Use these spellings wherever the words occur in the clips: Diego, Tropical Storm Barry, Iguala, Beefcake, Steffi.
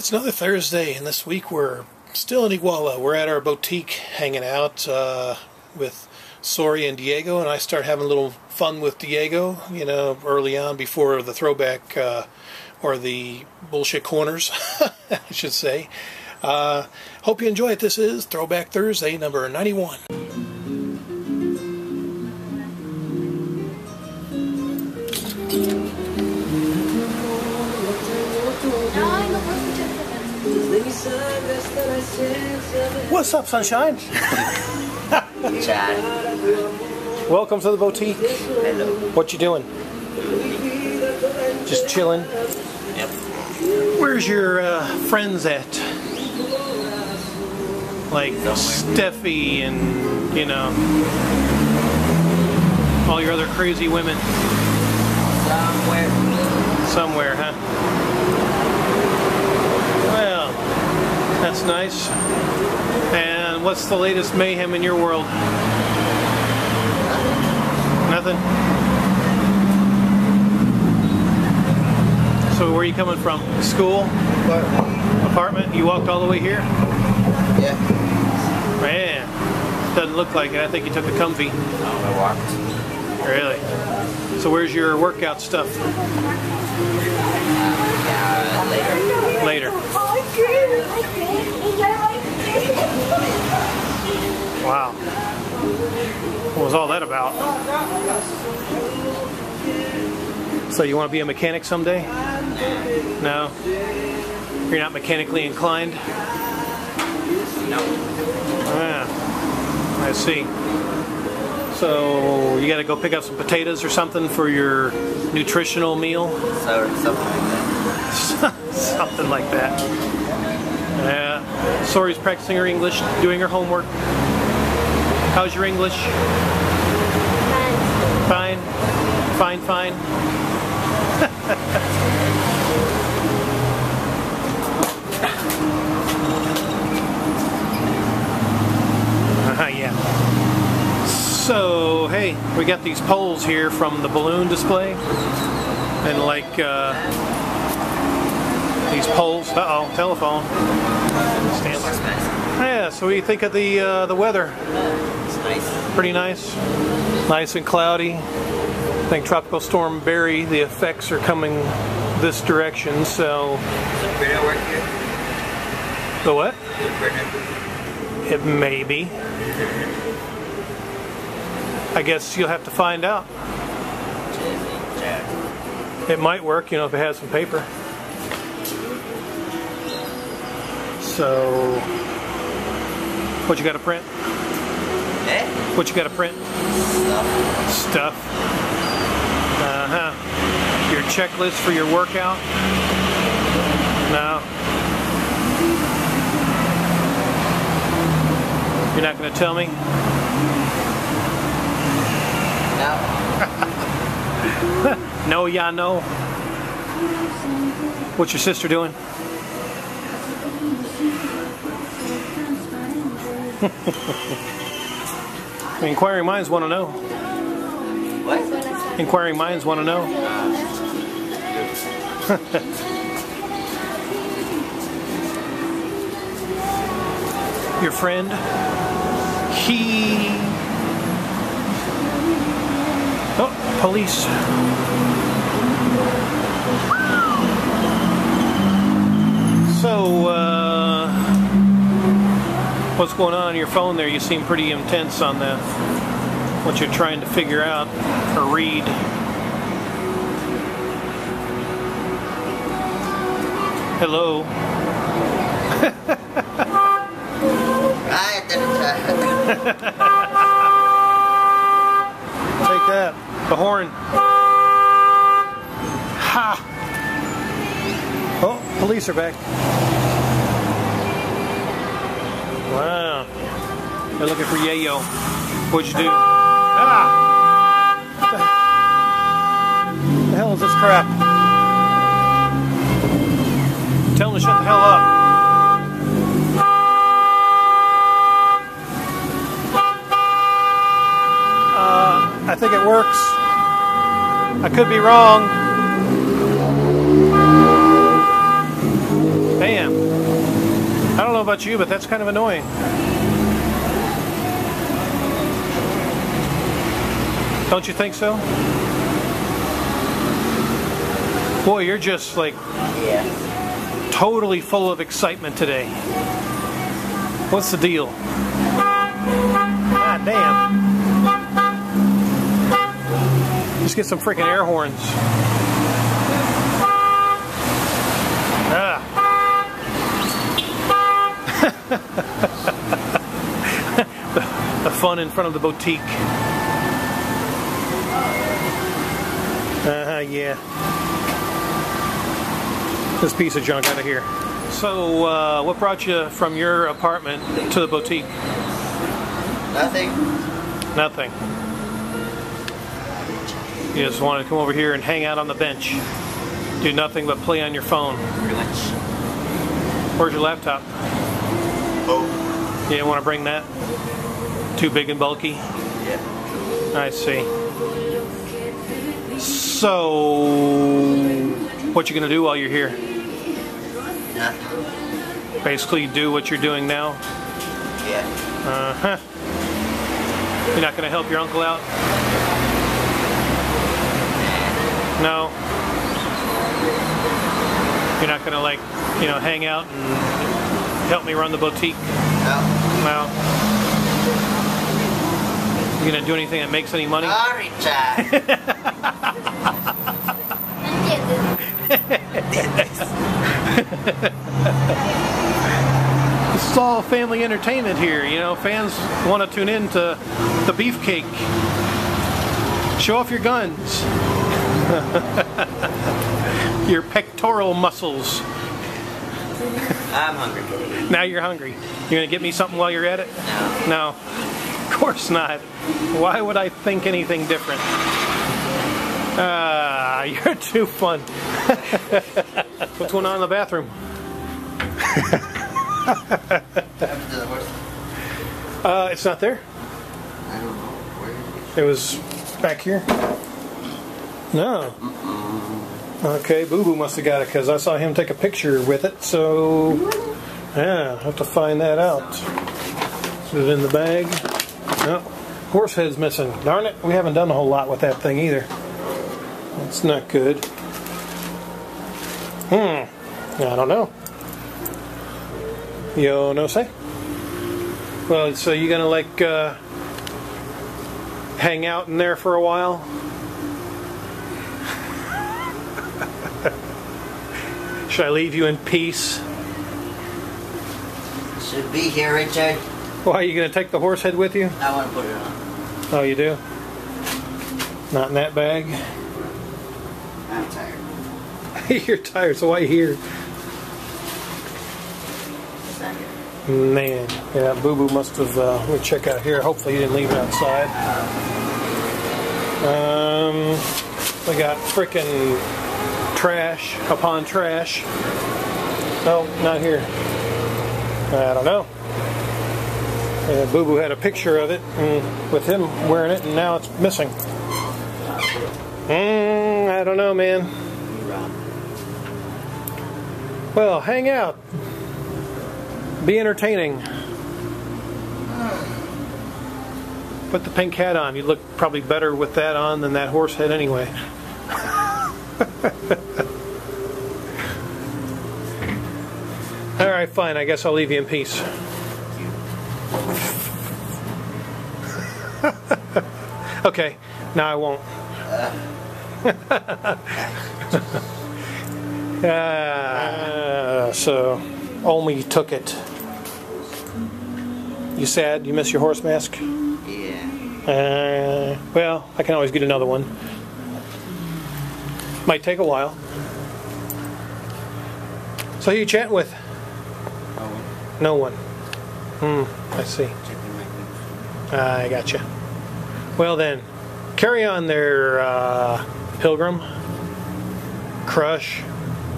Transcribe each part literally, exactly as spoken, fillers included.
It's another Thursday, and this week we're still in Iguala. We're at our boutique hanging out uh, with Sori and Diego, and I start having a little fun with Diego, you know, early on before the throwback uh, or the bullshit corners, I should say. Uh, hope you enjoy it. This is Throwback Thursday number ninety-one. What's up, sunshine? Welcome to the boutique. Hello. What you doing? Just chilling? Yep. Where's your uh, friends at? Like Somewhere. Steffi and, you know, all your other crazy women? Somewhere. Somewhere, huh? That's nice. And what's the latest mayhem in your world? Nothing? So where are you coming from? School? Apartment. Apartment? You walked all the way here? Yeah. Man, doesn't look like it. I think you took the Comfy. No, I walked. Really? So where's your workout stuff? Uh, later. Later. Wow. What was all that about? So you want to be a mechanic someday? No. You're not mechanically inclined? No. Ah, I see. So you got to go pick up some potatoes or something for your nutritional meal? So, something like that. Something like that. Yeah. Sori's practicing her English, doing her homework. How's your English? Fine. Fine, fine, fine. uh-huh, yeah. So, hey, we got these poles here from the balloon display. And like, uh... these poles. Uh-oh, telephone. Stand. Yeah, so what do you think of the uh, the weather? It's nice. Pretty nice. Nice and cloudy. I think Tropical Storm Barry, the effects are coming this direction, so... Does the printer work here? The what? The printer. It may be. I guess you'll have to find out. It might work, you know, if it has some paper. So, what you got to print? Eh? What you got to print? Stuff. Stuff. Uh huh. Your checklist for your workout? No. You're not going to tell me? No. No, ya know. What's your sister doing? Inquiring minds want to know. What? Inquiring minds want to know. Your friend, he... Oh, police. So, uh... what's going on on your phone there? You seem pretty intense on that. What you're trying to figure out or read. Hello. Take that. The horn. Ha! Oh, police are back. Wow. They're looking for Yayo. What'd you do? Ah! What the hell is this crap? Tell them to shut the hell up. Uh, I think it works. I could be wrong. Damn. about you, but that's kind of annoying. Don't you think so? Boy, you're just like yeah. totally full of excitement today. What's the deal? God damn. Just get some freaking air horns. Ah. The, the fun in front of the boutique. Uh-huh, yeah. This piece of junk out of here. So, uh, what brought you from your apartment to the boutique? Nothing. Nothing. You just wanted to come over here and hang out on the bench. Do nothing but play on your phone. Where's your laptop? Oh. You didn't want to bring that? Too big and bulky? Yeah. I see. So, what you gonna do while you're here? Nothing. Basically do what you're doing now? Yeah. Uh-huh. You're not gonna help your uncle out? No? You're not gonna, like, you know, hang out and help me run the boutique? No. No. You gonna do anything that makes any money? Sorry, child. This is all family entertainment here, you know. Fans want to tune in to the Beefcake. Show off your guns, your pectoral muscles. I'm hungry. Now you're hungry. You're gonna get me something while you're at it? No. No, of course not. Why would I think anything different? Ah, uh, you're too fun. What's going on in the bathroom? uh, it's not there. I don't know where. It was back here. No. Okay, Boo Boo must have got it because I saw him take a picture with it. So yeah, I have to find that out. Put it in the bag. No, horse head's missing. Darn it, we haven't done a whole lot with that thing either. That's not good. Hmm. I don't know. Yo no say. Well, so you gonna like uh, hang out in there for a while? Should I leave you in peace? Should be here, Richard. Why are you gonna take the horse head with you? I want to put it on. Oh, you do? Not in that bag. I'm tired. You're tired, so why are you here? Man, yeah, Boo Boo must have. Uh, let me check out here. Hopefully, he didn't leave it outside. Um, we got freaking trash upon trash. No, not here. I don't know. Yeah, Boo Boo had a picture of it and with him wearing it, and now it's missing. Mm, I don't know, man. Well, hang out. Be entertaining. Put the pink hat on. You look probably better with that on than that horse head anyway. Alright, fine. I guess I'll leave you in peace. Okay. No, I won't. uh, so, Omi took it. You sad? You miss your horse mask? Yeah. Uh, well, I can always get another one. Might take a while. So who you chatting with? No one. No one. Hmm, I see. Uh, I gotcha. Well then. Carry on there, uh, Pilgrim, Crush,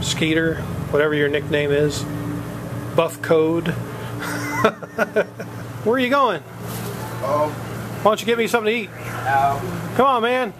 Skeeter, whatever your nickname is, Buff Code. Where are you going? Oh. Why don't you get me something to eat? No. Come on, man.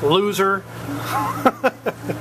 No. Loser.